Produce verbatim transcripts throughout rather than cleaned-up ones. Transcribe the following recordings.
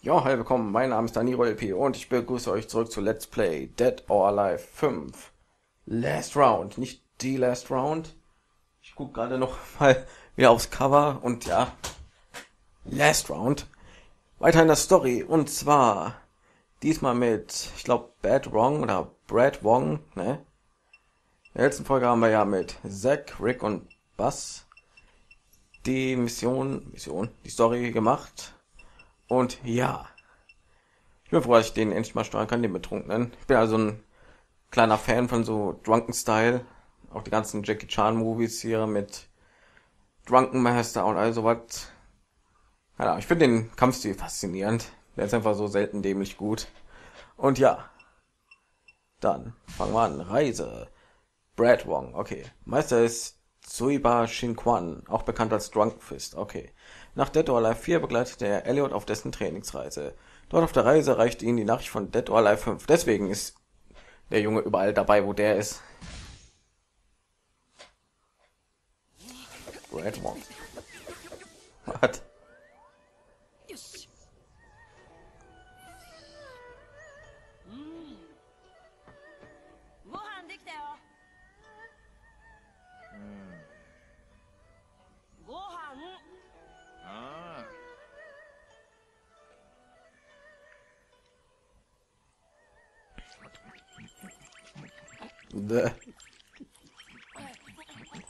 Ja, hi, willkommen, mein Name ist DanieruLP und ich begrüße euch zurück zu Let's Play Dead or Alive fünf Last Round, nicht die Last Round. Ich gucke gerade noch mal wieder aufs Cover und ja, Last Round. Weiter in der Story und zwar diesmal mit, ich glaube, Brad Wong oder Brad Wong, ne? In der letzten Folge haben wir ja mit Zack, Rick und Buzz die Mission, Mission, die Story gemacht. Und ja, ich bin froh, dass ich den endlich mal steuern kann, den Betrunkenen. Ich bin also ein kleiner Fan von so Drunken-Style. Auch die ganzen Jackie Chan-Movies hier mit Drunken Master und all sowas. Ja, ich finde den Kampfstil faszinierend. Der ist einfach so selten dämlich gut. Und ja, dann fangen wir an. Reise. Brad Wong, okay. Meister ist Tsui Ba Shin Kwan, auch bekannt als Drunken-Fist, okay. Nach Dead or Alive vier begleitet er Eliot auf dessen Trainingsreise. Dort auf der Reise erreicht ihn die Nachricht von Dead or Alive fünf. Deswegen ist der Junge überall dabei, wo der ist. Brad Wong. What?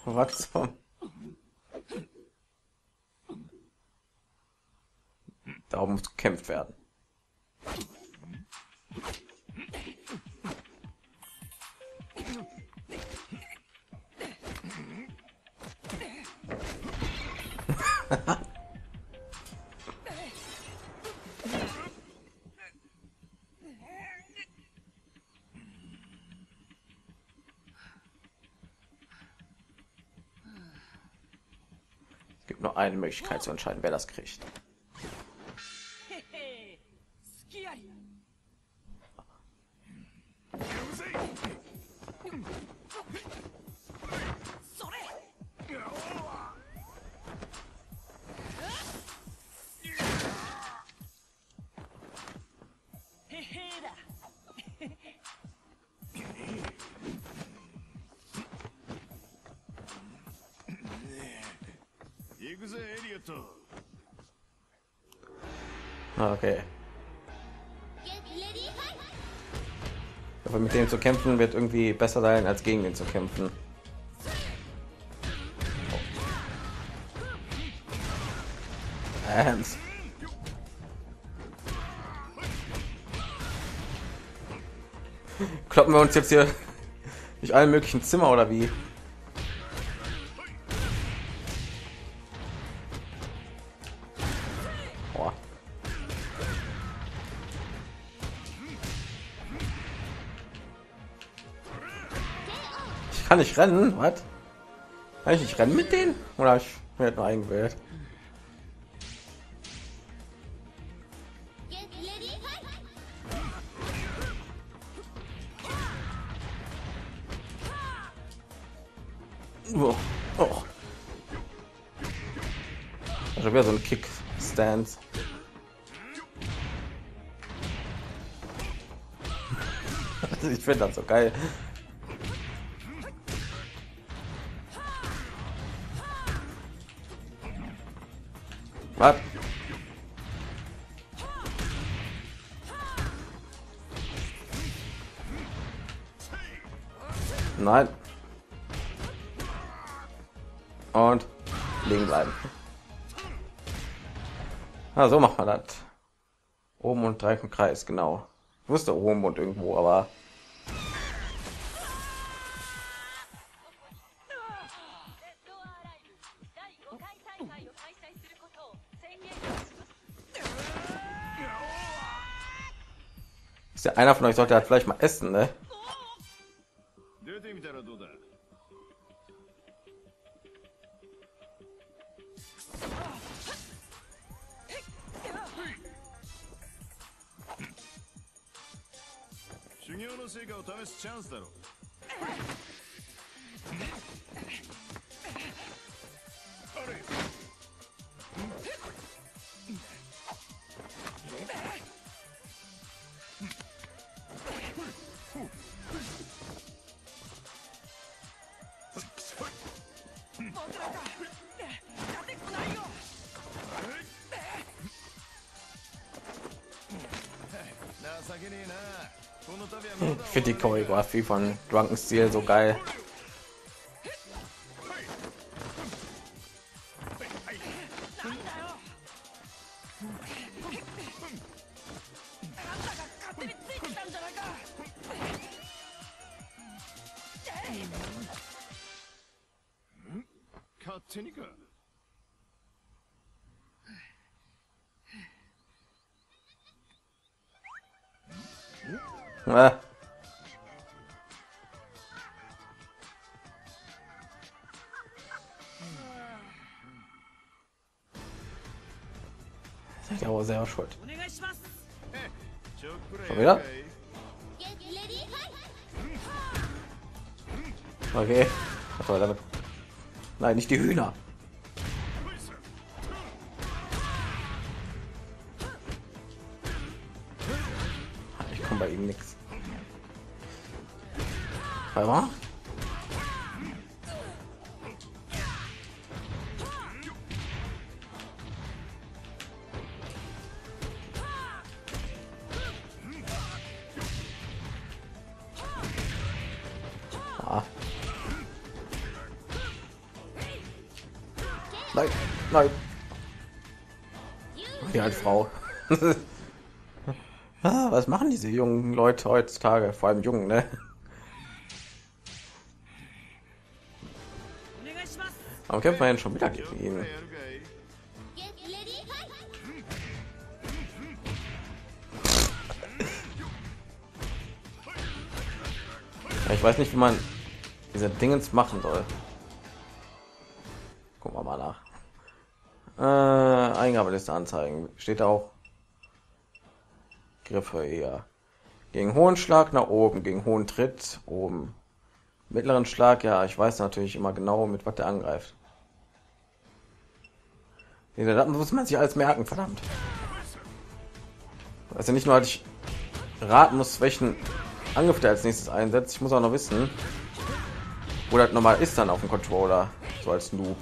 Was zum? Darum muss gekämpft werden. Nur eine Möglichkeit zu entscheiden, wer das kriegt. Okay. Aber mit dem zu kämpfen wird irgendwie besser sein, als gegen ihn zu kämpfen. Hands. Kloppen wir uns jetzt hier durch alle möglichen Zimmer oder wie? Kann ich rennen? Was? Kann ich nicht rennen mit denen? Oder ich werde nur eingewählt. Oh. Oh. Ich habe ja so ein Kick-Stance. Ich finde das so geil. Was? Nein. Und liegen bleiben. Ah, so macht man das. Oben und drei im Kreis, genau. Ich wusste oben und irgendwo, aber einer von euch sollte halt vielleicht mal essen, ne? Ich finde die Choreografie von Drunken Steel so geil. Ah. Ich glaube, selber schuld. Schon wieder? Okay. Was war damit? Nein, nicht die Hühner. Ich komme bei ihm nichts. Warte. Nein, nein. Die alte Frau. Ah, was machen diese jungen Leute heutzutage? Vor allem Jungen, ne? Aber kämpft man schon wieder gegen ihn? Ich weiß nicht, wie man diese Dingens machen soll. Gucken wir mal nach. Äh, Eingabeliste anzeigen. Steht auch Griffe eher. Gegen hohen Schlag nach oben, gegen hohen Tritt oben. Mittleren Schlag, ja, ich weiß natürlich immer genau, mit was der angreift. Nee, da muss man sich alles merken, verdammt. Also nicht nur, dass ich raten muss, welchen Angriff der als nächstes einsetzt, ich muss auch noch wissen, wo das normal ist dann auf dem Controller, so als Noob.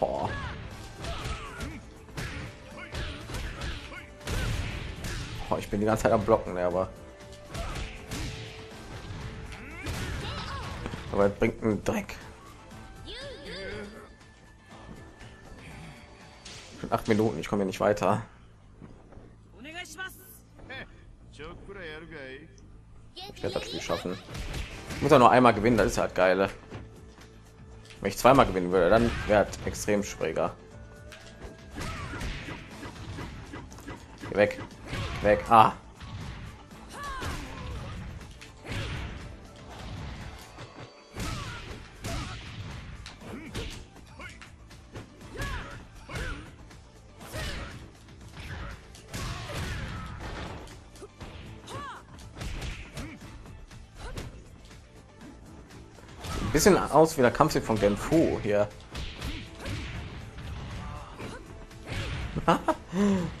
Boah. Boah, ich bin die ganze Zeit am Blocken, ne, aber... Aber es bringt einen Dreck. Schon acht Minuten, ich komme hier nicht weiter. Ich werde das Spiel schaffen. Ich muss ja nur einmal gewinnen, das ist halt geil. Wenn ich zweimal gewinnen würde, dann wäre es extrem schwieriger. Geh weg, weg, ah. Bisschen aus wie der Kampf von Gen Fu hier.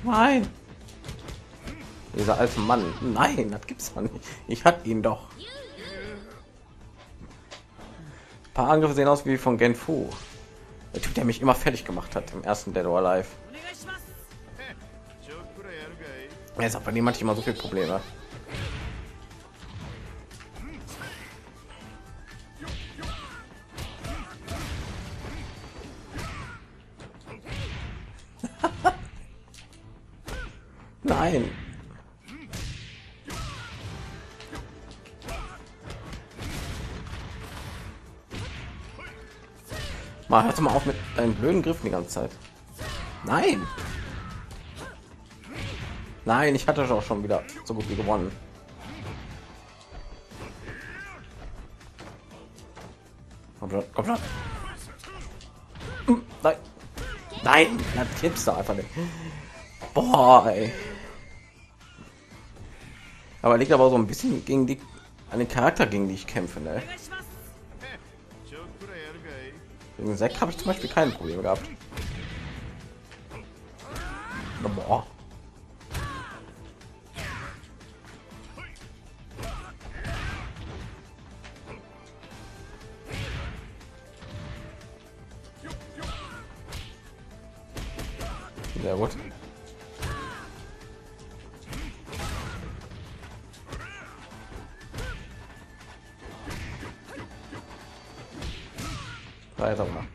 Nein, dieser alte Mann. Nein, das gibt's doch nicht. Ich hatte ihn doch. Ein paar Angriffe sehen aus wie von Gen Fu. Der Typ, der mich immer fertig gemacht hat im ersten Dead or Alive. Er ist aber niemand, immer so viele Probleme. Nein. Mal, hört mal auf mit deinen blöden Griffen die ganze Zeit. Nein. Nein, ich hatte auch schon wieder so gut wie gewonnen. Komm schon, komm schon. Nein. Nein, das gibt's da einfach nicht. Boah, ey. Aber liegt aber so ein bisschen gegen die an den Charakter, gegen die ich kämpfe, ne? Gegen Zack habe ich zum Beispiel kein Problem gehabt. Boah. Sehr gut. Da ist er mal.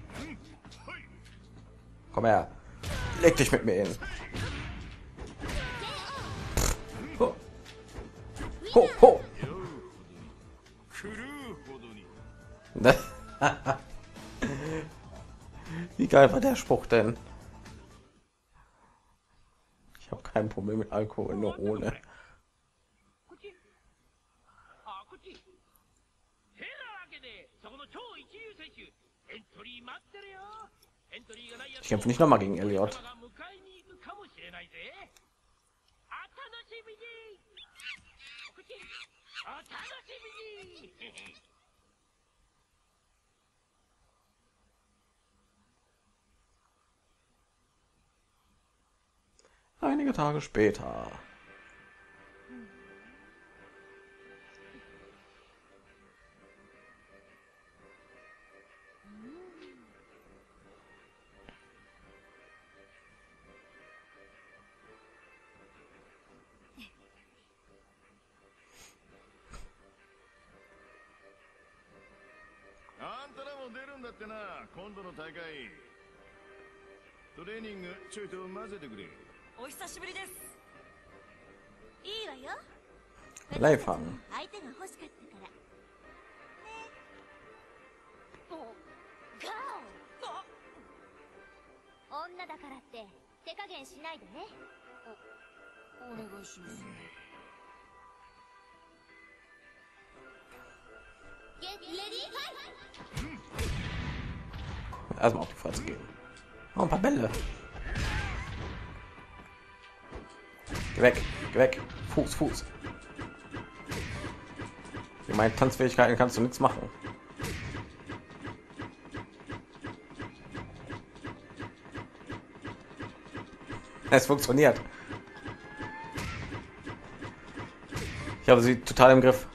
Komm her. Leg dich mit mir hin. Ho. Ho, ho. Wie geil war der Spruch denn? Ich habe kein Problem mit Alkohol, nur ohne. Ich kämpfe nicht nochmal gegen Eliot. Einige Tage später. Leifang. Erstmal auf die Fresse gehen. Oh, ein paar Bälle. Geh weg, geh weg. Fuß, Fuß. Mit meinen Tanzfähigkeiten kannst du nichts machen. Es funktioniert. Ich habe sie total im Griff.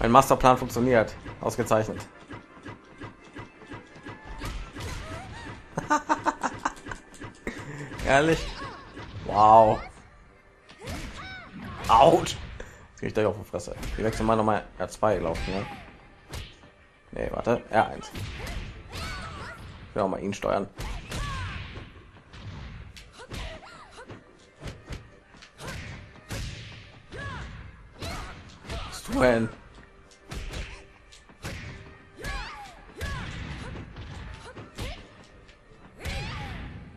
Mein Masterplan funktioniert. Ausgezeichnet. Ehrlich? Wow. Out. Jetzt gehe ich da auf die Fresse. Wir wechseln mal nochmal R zwei, glaube ich. Ne? Nee, warte. R eins. Ich will auch mal ihn steuern. Was tust du denn?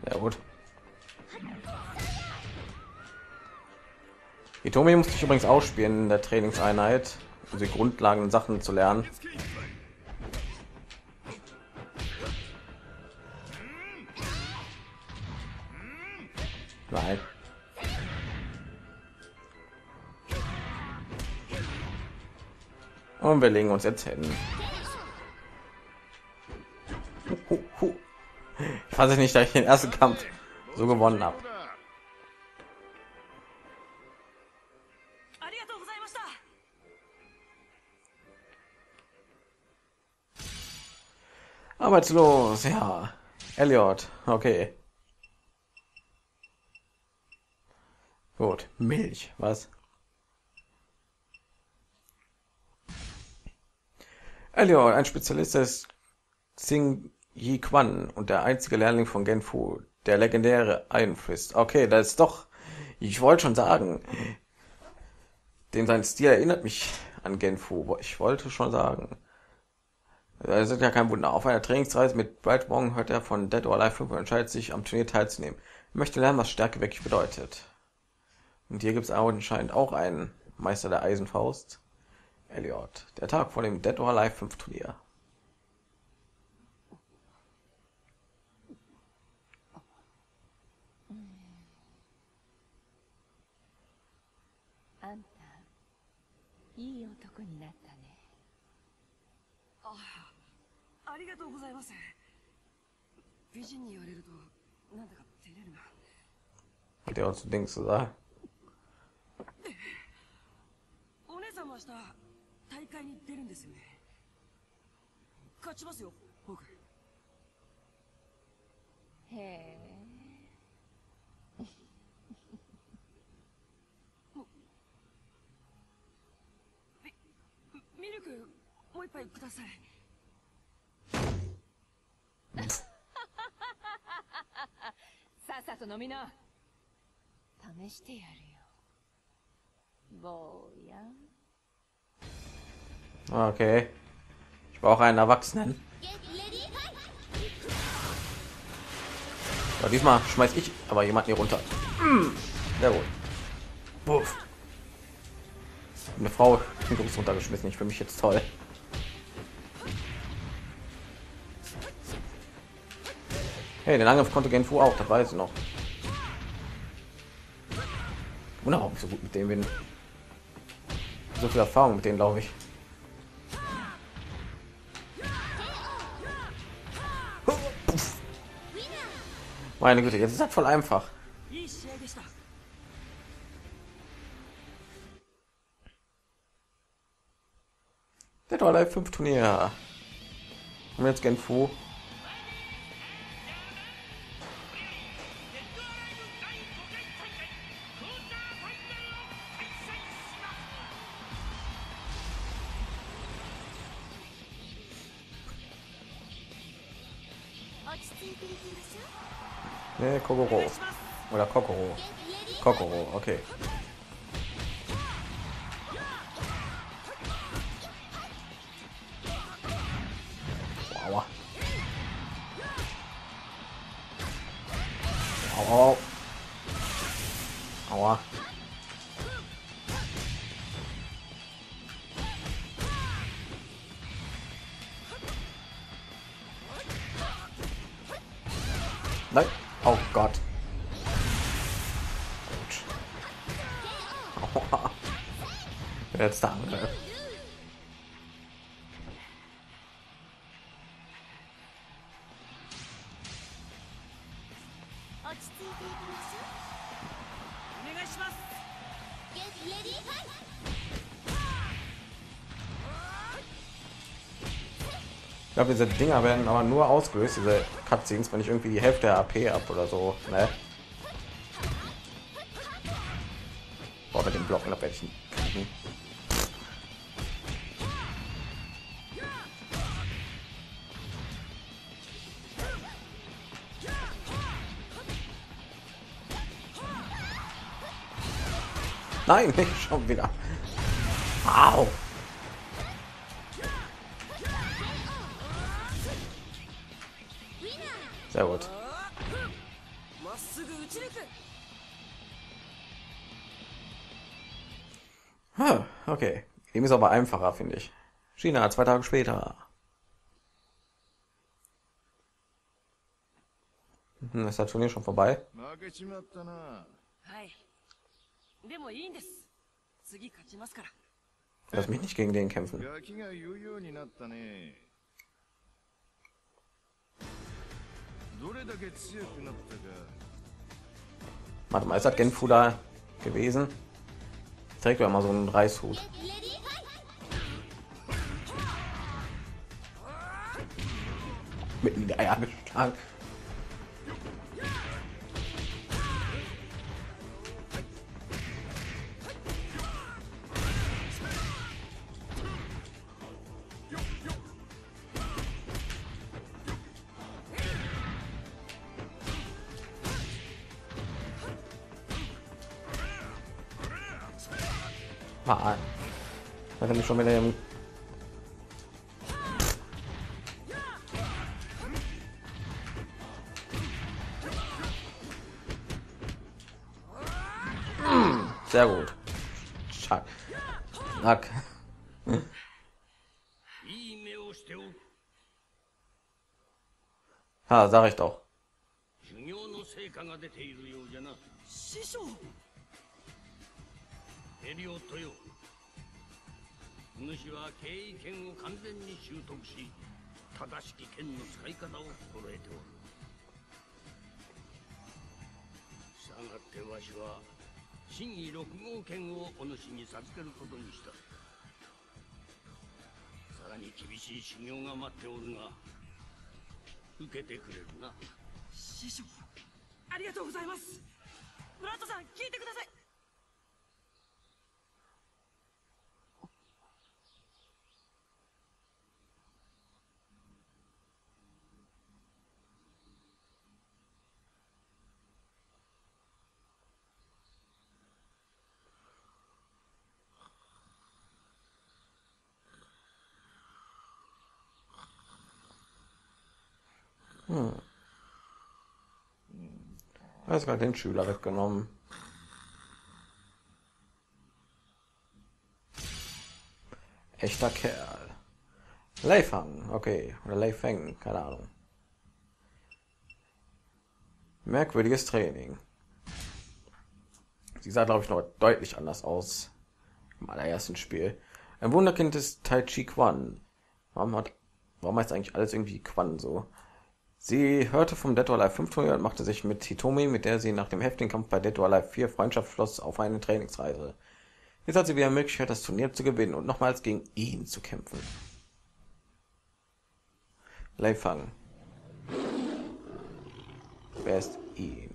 Sehr gut. Hitomi musste ich übrigens ausspielen in der Trainingseinheit, um die Grundlagen und Sachen zu lernen. Nein. Und wir legen uns jetzt hin. Ich weiß nicht, dass ich den ersten Kampf so gewonnen habe. Arbeitslos, ja. Eliot, okay. Gut, Milch, was? Eliot, ein Spezialist ist Xing Yi Quan und der einzige Lehrling von Gen Fu, der legendäre Einfluss. Okay, das ist doch, ich wollte schon sagen, dem sein Stil erinnert mich an Gen Fu. Ich wollte schon sagen. Das ist ja kein Wunder. Auf einer Trainingsreise mit Brad Wong hört er von Dead or Alive fünf und entscheidet sich, am Turnier teilzunehmen. Er möchte lernen, was Stärke wirklich bedeutet. Und hier gibt es anscheinend auch einen Meister der Eisenfaust, Eliot. Der Tag vor dem Dead or Alive fünf Turnier. Hat er uns zu Dings gesagt? Okay. Ich brauche einen Erwachsenen. Aber diesmal schmeiß ich aber jemanden hier runter. Sehr gut. Buff. Eine Frau übrigens runtergeschmissen. Ich fühle mich jetzt toll. Hey, den Angriff konnte Gen Fu auch, das weiß ich noch. Wunderbar, so gut mit dem bin. So viel Erfahrung mit denen, glaube ich. Meine Güte, jetzt ist das voll einfach. Dead or Alive fünf Turnier. Haben wir jetzt Gen Fu. Nee, Kokoro. Oder Kokoro. Kokoro, okay. Aua. Aua. Aua. Nein. Oh Gott. Jetzt da. Ich glaube, diese Dinger werden aber nur ausgelöst, diese Cutscenes, wenn ich irgendwie die Hälfte der A P ab oder so, ne? Boah, mit dem Blocken ab werde ich nicht. Nein, ich schon wieder. Au. Sehr gut. Huh, okay. Dem ist aber einfacher, finde ich. China, zwei Tage später. Hm, ist das Turnier schon vorbei? Lass mich nicht gegen den kämpfen. Warte mal, ist das Gen Fu da gewesen? Trägt doch mal so einen Reishut. Mitten in die Eier geschlagen. Mal. Da kann ich schon wieder im sehr gut. Schack. Schack. Ha, sag ich doch. Eliot yo. Nushi wa kei ken wo kanzen ni shutoku shi, tadashiki ken no tsukaikata wo koroete oru. Shagatte washi wa Xing Yi six ken wo onushi ni sazukeru koto ni shita. Sara ni kibishii shugyou ga matte oru ga, ukete kureru na. Shisho, arigatou gozaimasu. Murato-san, kiite kudasai. Hm. Er hat gerade den Schüler weggenommen. Echter Kerl. Leifang, okay. Oder Leifang, keine Ahnung. Merkwürdiges Training. Sie sah, glaube ich, noch deutlich anders aus im allerersten Spiel. Ein Wunderkind ist Tai Chi Quan. Warum hat, warum heißt eigentlich alles irgendwie Quan so? Sie hörte vom Dead or Alive fünf Turnier und machte sich mit Hitomi, mit der sie nach dem heftigen Kampf bei Dead or Alive vier Freundschaft schloss, auf eine Trainingsreise. Jetzt hat sie wieder die Möglichkeit, das Turnier zu gewinnen und nochmals gegen ihn zu kämpfen. Leifang. Wer ist ihn?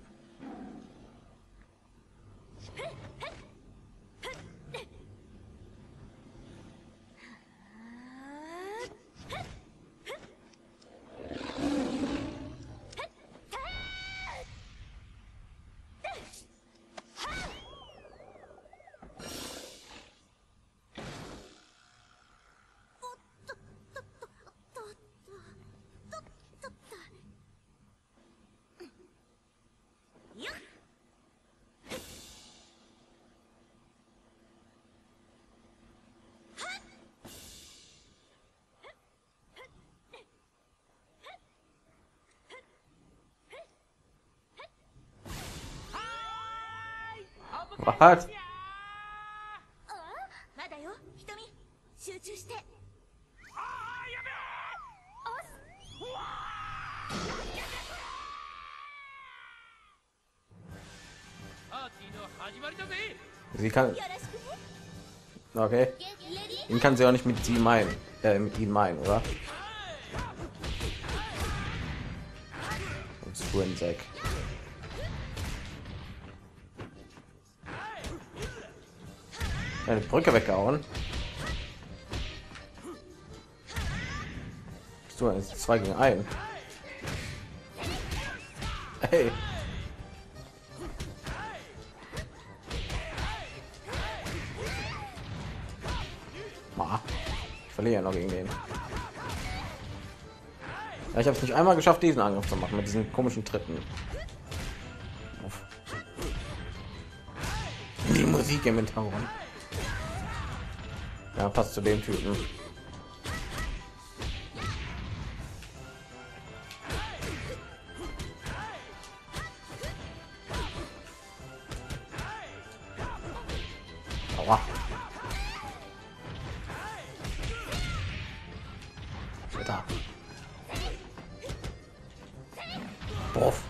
Was? Sie kann... Okay. Ihn kann sie auch nicht mit sie meinen. Äh, mit ihnen meinen, oder? Und zu in Zack. Eine Brücke weggehauen. So, jetzt zwei gegen ein. Hey. Ma, ich verliere noch gegen den. Ja, ich habe es nicht einmal geschafft, diesen Angriff zu machen mit diesen komischen Tritten. Die Musik im Hintergrund. Ja, passt zu dem Typen. Aua. Alter. Boff.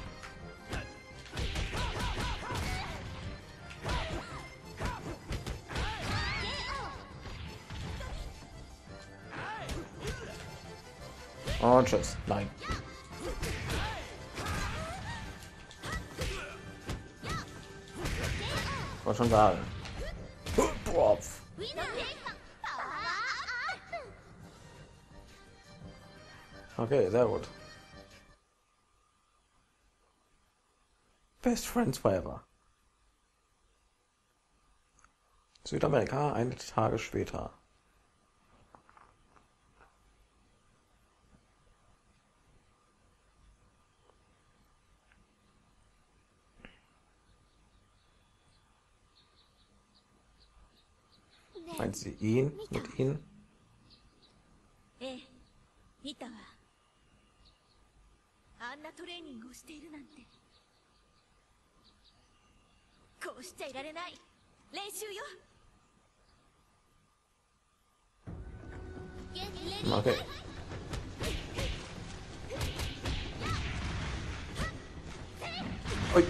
Und tschüss. Nein. War schon da. Okay, sehr gut. Best Friends Forever. Südamerika, ein Tage später. Meint sie ihn mit ihnen? Okay. Ui.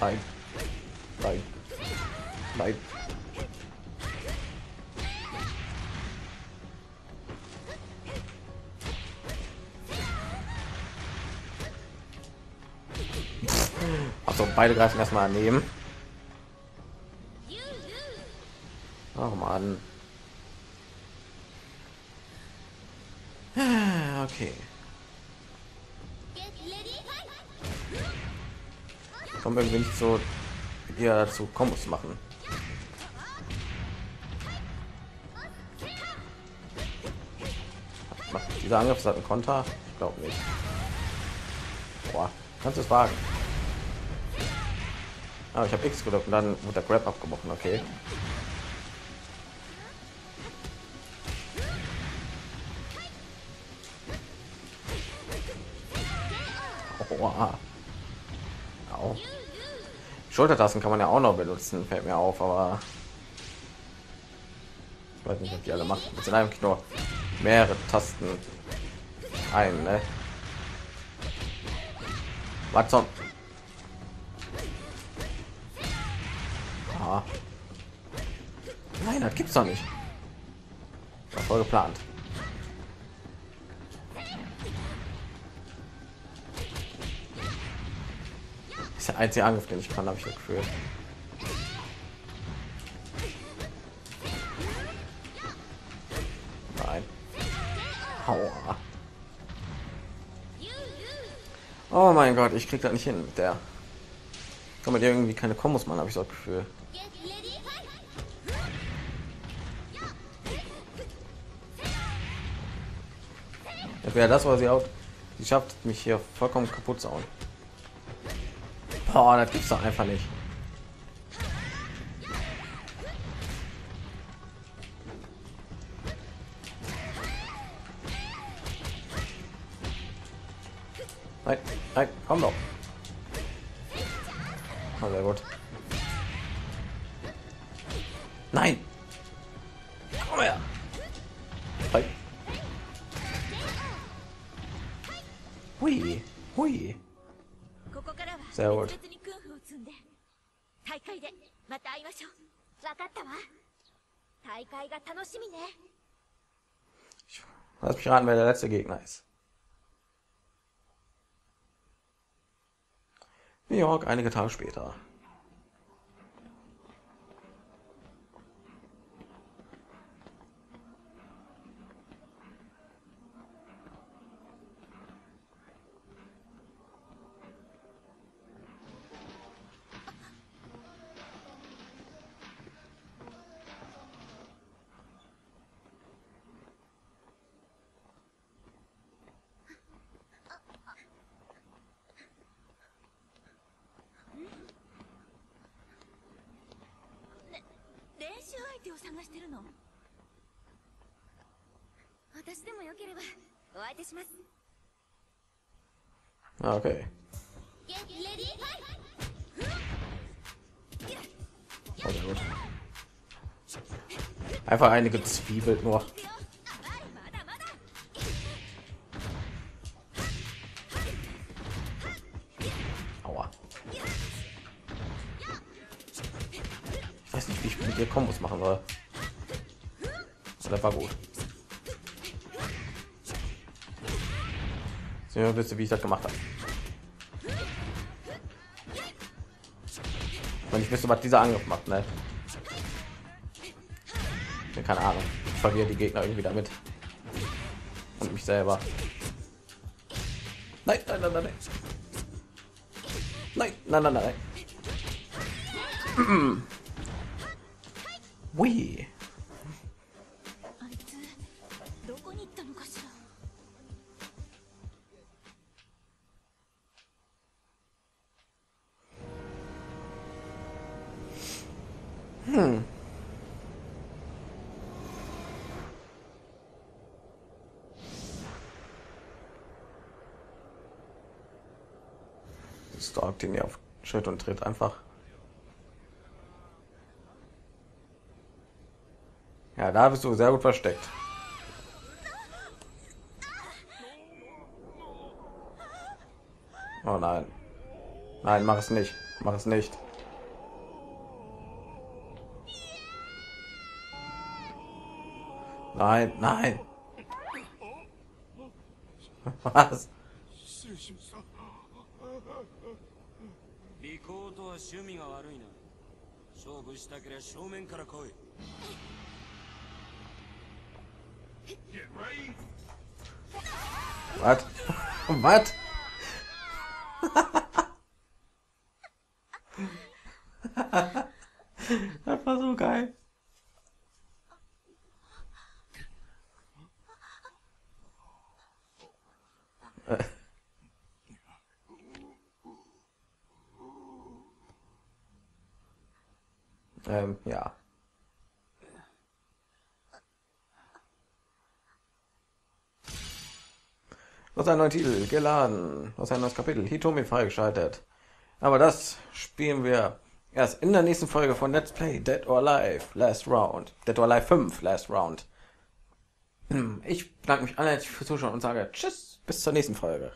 Nein. Nein. Nein. Also beide greifen erstmal daneben. Oh Mann. Okay. Kommen irgendwie nicht so ihr dazu Kombos machen. Dieser Angriff ist halt ein Konter. Ich glaube nicht. Boah, kannst du es wagen? Aber ich habe X gedrückt und dann wird der Grab abgebrochen. Okay. Oha. Au. Schultertasten kann man ja auch noch benutzen, fällt mir auf, aber ich weiß nicht, ob die alle machen. Jetzt sind eigentlich nur mehrere Tasten ein, ne? Watson. Ah. Nein, das gibt's doch nicht. War voll geplant. Ist der einzige Angriff, den ich kann, habe ich das Gefühl. Nein. Aua. Oh mein Gott, ich krieg das nicht hin mit der. Kann man irgendwie keine Kombos machen, habe ich so ein Gefühl. Entweder das war sie auch. Sie schafft mich hier vollkommen kaputt zu hauen. Boah, das gibt's doch einfach nicht. Nein, nein, komm doch. Oh, sehr gut. Nein. Komm her. Nein. Hui, hui. Sehr gut. Lass mich raten, wer der letzte Gegner ist. New York, einige Tage später. Okay. Oh, gut. Einfach einige Zwiebeln nur. Aua. Ich weiß nicht, wie ich mit dir Kombos machen soll. Das war gut. Ja, wisst ihr, wie ich das gemacht habe? Wenn ich wüsste, was dieser Angriff macht, ne? Ja, keine Ahnung. Ich verliere die Gegner irgendwie damit und mich selber. Nein, nein, nein, nein, nein, nein, nein, nein, nein. Ui. Hm. Stalkt ihn ja auf Schritt und Tritt einfach. Ja, da bist du sehr gut versteckt. Oh nein. Nein, mach es nicht. Mach es nicht. Nein, nein. Was? Was? Was? Das war so geil. Ähm, ja. Was ein neuer Titel geladen, was ein neues Kapitel, Hitomi freigeschaltet. Aber das spielen wir erst in der nächsten Folge von Let's Play Dead or Alive Last Round, Dead or Alive fünf Last Round. Ich bedanke mich allen fürs Zuschauen und sage Tschüss, bis zur nächsten Folge.